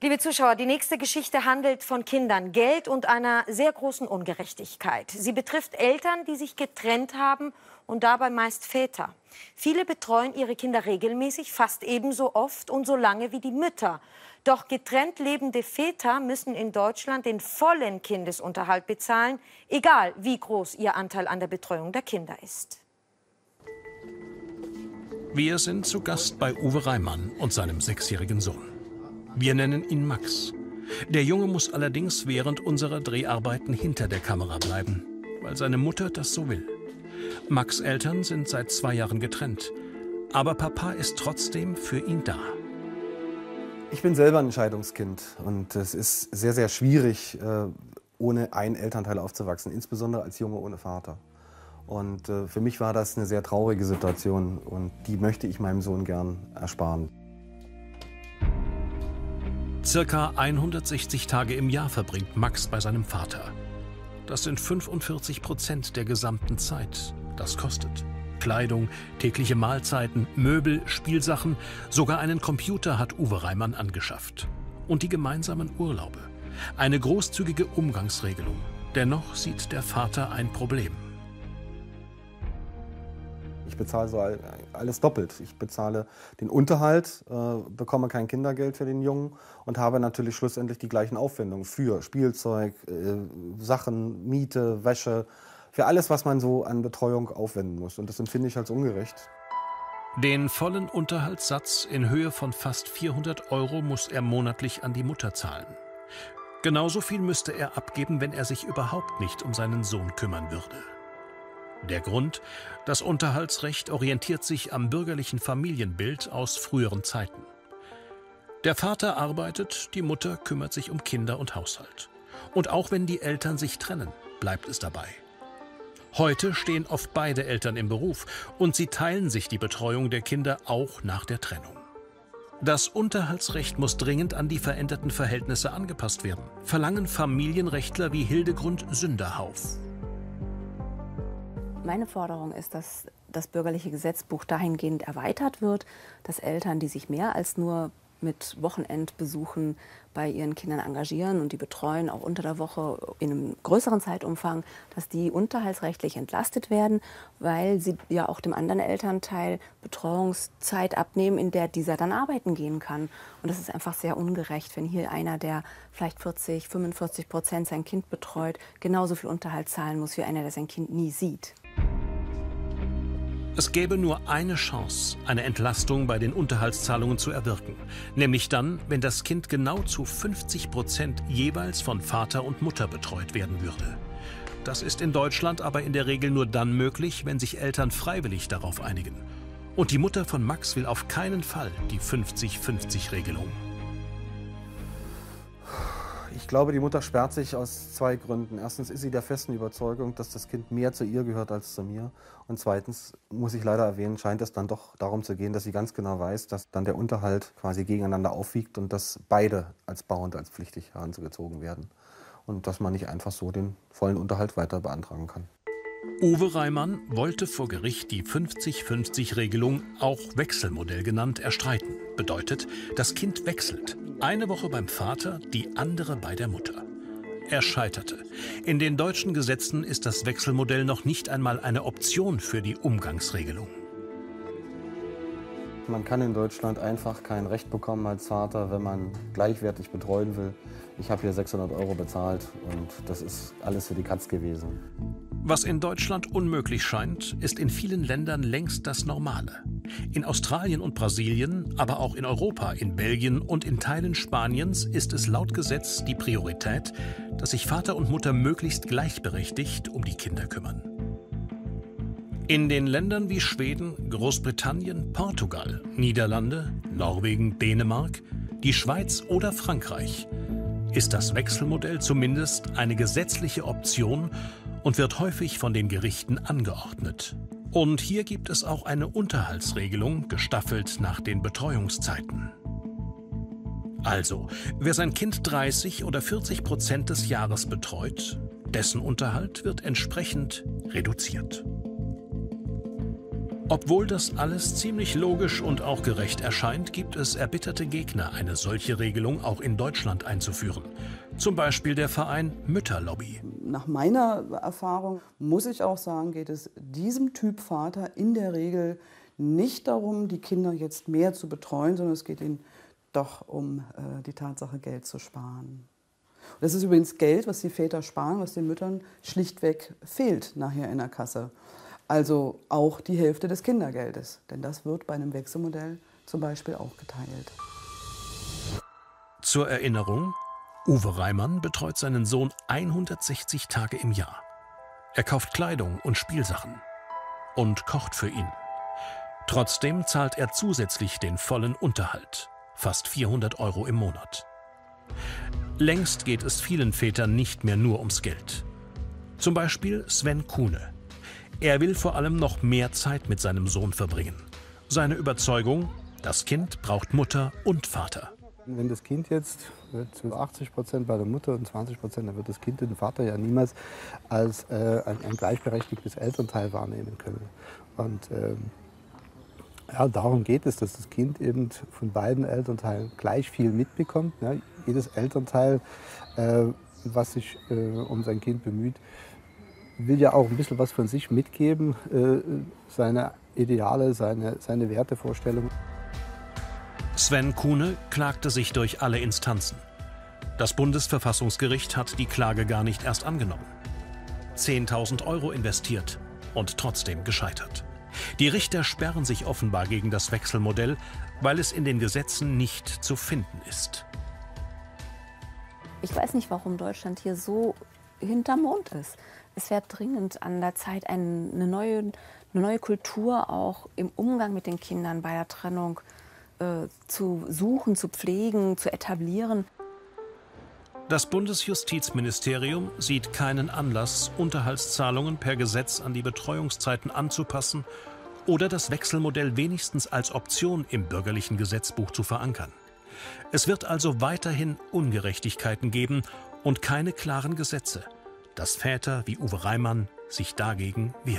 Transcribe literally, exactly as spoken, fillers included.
Liebe Zuschauer, die nächste Geschichte handelt von Kindern, Geld und einer sehr großen Ungerechtigkeit. Sie betrifft Eltern, die sich getrennt haben und dabei meist Väter. Viele betreuen ihre Kinder regelmäßig, fast ebenso oft und so lange wie die Mütter. Doch getrennt lebende Väter müssen in Deutschland den vollen Kindesunterhalt bezahlen, egal wie groß ihr Anteil an der Betreuung der Kinder ist. Wir sind zu Gast bei Uwe Reimann und seinem sechsjährigen Sohn. Wir nennen ihn Max. Der Junge muss allerdings während unserer Dreharbeiten hinter der Kamera bleiben, weil seine Mutter das so will. Max' Eltern sind seit zwei Jahren getrennt, aber Papa ist trotzdem für ihn da. Ich bin selber ein Scheidungskind und es ist sehr, sehr schwierig, ohne einen Elternteil aufzuwachsen, insbesondere als Junge ohne Vater. Und für mich war das eine sehr traurige Situation und die möchte ich meinem Sohn gern ersparen. Circa hundertsechzig Tage im Jahr verbringt Max bei seinem Vater. Das sind fünfundvierzig Prozent der gesamten Zeit. Das kostet. Kleidung, tägliche Mahlzeiten, Möbel, Spielsachen, sogar einen Computer hat Uwe Reimann angeschafft. Und die gemeinsamen Urlaube. Eine großzügige Umgangsregelung. Dennoch sieht der Vater ein Problem. Ich bezahle so alles doppelt. Ich bezahle den Unterhalt, äh, bekomme kein Kindergeld für den Jungen und habe natürlich schlussendlich die gleichen Aufwendungen für Spielzeug, äh, Sachen, Miete, Wäsche, für alles, was man so an Betreuung aufwenden muss. Und das empfinde ich als ungerecht. Den vollen Unterhaltssatz in Höhe von fast vierhundert Euro muss er monatlich an die Mutter zahlen. Genauso viel müsste er abgeben, wenn er sich überhaupt nicht um seinen Sohn kümmern würde. Der Grund? Das Unterhaltsrecht orientiert sich am bürgerlichen Familienbild aus früheren Zeiten. Der Vater arbeitet, die Mutter kümmert sich um Kinder und Haushalt. Und auch wenn die Eltern sich trennen, bleibt es dabei. Heute stehen oft beide Eltern im Beruf und sie teilen sich die Betreuung der Kinder auch nach der Trennung. Das Unterhaltsrecht muss dringend an die veränderten Verhältnisse angepasst werden, verlangen Familienrechtler wie Hildegrund Sünderhauf. Meine Forderung ist, dass das bürgerliche Gesetzbuch dahingehend erweitert wird, dass Eltern, die sich mehr als nur mit Wochenendbesuchen bei ihren Kindern engagieren und die betreuen, auch unter der Woche in einem größeren Zeitumfang, dass die unterhaltsrechtlich entlastet werden, weil sie ja auch dem anderen Elternteil Betreuungszeit abnehmen, in der dieser dann arbeiten gehen kann. Und das ist einfach sehr ungerecht, wenn hier einer, der vielleicht vierzig, fünfundvierzig Prozent sein Kind betreut, genauso viel Unterhalt zahlen muss wie einer, der sein Kind nie sieht. Es gäbe nur eine Chance, eine Entlastung bei den Unterhaltszahlungen zu erwirken. Nämlich dann, wenn das Kind genau zu fünfzig Prozent jeweils von Vater und Mutter betreut werden würde. Das ist in Deutschland aber in der Regel nur dann möglich, wenn sich Eltern freiwillig darauf einigen. Und die Mutter von Max will auf keinen Fall die fünfzig fünfzig-Regelung. Ich glaube, die Mutter sperrt sich aus zwei Gründen. Erstens ist sie der festen Überzeugung, dass das Kind mehr zu ihr gehört als zu mir. Und zweitens, muss ich leider erwähnen, scheint es dann doch darum zu gehen, dass sie ganz genau weiß, dass dann der Unterhalt quasi gegeneinander aufwiegt und dass beide als bar und als pflichtig herangezogen werden. Und dass man nicht einfach so den vollen Unterhalt weiter beantragen kann. Uwe Reimann wollte vor Gericht die fünfzig fünfzig-Regelung, auch Wechselmodell genannt, erstreiten. Bedeutet, das Kind wechselt. Eine Woche beim Vater, die andere bei der Mutter. Er scheiterte. In den deutschen Gesetzen ist das Wechselmodell noch nicht einmal eine Option für die Umgangsregelung. Man kann in Deutschland einfach kein Recht bekommen als Vater, wenn man gleichwertig betreuen will. Ich habe hier sechshundert Euro bezahlt und das ist alles für die Katz gewesen. Was in Deutschland unmöglich scheint, ist in vielen Ländern längst das Normale. In Australien und Brasilien, aber auch in Europa, in Belgien und in Teilen Spaniens ist es laut Gesetz die Priorität, dass sich Vater und Mutter möglichst gleichberechtigt um die Kinder kümmern. In den Ländern wie Schweden, Großbritannien, Portugal, Niederlande, Norwegen, Dänemark, die Schweiz oder Frankreich ist das Wechselmodell zumindest eine gesetzliche Option und wird häufig von den Gerichten angeordnet. Und hier gibt es auch eine Unterhaltsregelung, gestaffelt nach den Betreuungszeiten. Also, wer sein Kind dreißig oder vierzig Prozent des Jahres betreut, dessen Unterhalt wird entsprechend reduziert. Obwohl das alles ziemlich logisch und auch gerecht erscheint, gibt es erbitterte Gegner, eine solche Regelung auch in Deutschland einzuführen. Zum Beispiel der Verein Mütterlobby. Nach meiner Erfahrung muss ich auch sagen, geht es diesem Typ Vater in der Regel nicht darum, die Kinder jetzt mehr zu betreuen, sondern es geht ihnen doch um äh, die Tatsache, Geld zu sparen. Und das ist übrigens Geld, was die Väter sparen, was den Müttern schlichtweg fehlt nachher in der Kasse. Also auch die Hälfte des Kindergeldes, denn das wird bei einem Wechselmodell zum Beispiel auch geteilt. Zur Erinnerung, Uwe Reimann betreut seinen Sohn hundertsechzig Tage im Jahr. Er kauft Kleidung und Spielsachen und kocht für ihn. Trotzdem zahlt er zusätzlich den vollen Unterhalt, fast vierhundert Euro im Monat. Längst geht es vielen Vätern nicht mehr nur ums Geld. Zum Beispiel Sven Kuhne. Er will vor allem noch mehr Zeit mit seinem Sohn verbringen. Seine Überzeugung, das Kind braucht Mutter und Vater. Wenn das Kind jetzt wird zu achtzig Prozent bei der Mutter und zwanzig Prozent, dann wird das Kind den Vater ja niemals als äh, ein, ein gleichberechtigtes Elternteil wahrnehmen können. Und ähm, ja, darum geht es, dass das Kind eben von beiden Elternteilen gleich viel mitbekommt. Ja, jedes Elternteil, äh, was sich äh, um sein Kind bemüht, will ja auch ein bisschen was von sich mitgeben, äh, seine Ideale, seine, seine Wertevorstellungen. Sven Kuhne klagte sich durch alle Instanzen. Das Bundesverfassungsgericht hat die Klage gar nicht erst angenommen. zehntausend Euro investiert und trotzdem gescheitert. Die Richter sperren sich offenbar gegen das Wechselmodell, weil es in den Gesetzen nicht zu finden ist. Ich weiß nicht, warum Deutschland hier so hinterm Mond ist. Es wäre dringend an der Zeit, eine neue, eine neue Kultur auch im Umgang mit den Kindern bei der Trennung äh, zu suchen, zu pflegen, zu etablieren. Das Bundesjustizministerium sieht keinen Anlass, Unterhaltszahlungen per Gesetz an die Betreuungszeiten anzupassen oder das Wechselmodell wenigstens als Option im bürgerlichen Gesetzbuch zu verankern. Es wird also weiterhin Ungerechtigkeiten geben und keine klaren Gesetze, dass Väter wie Uwe Reimann sich dagegen wehren.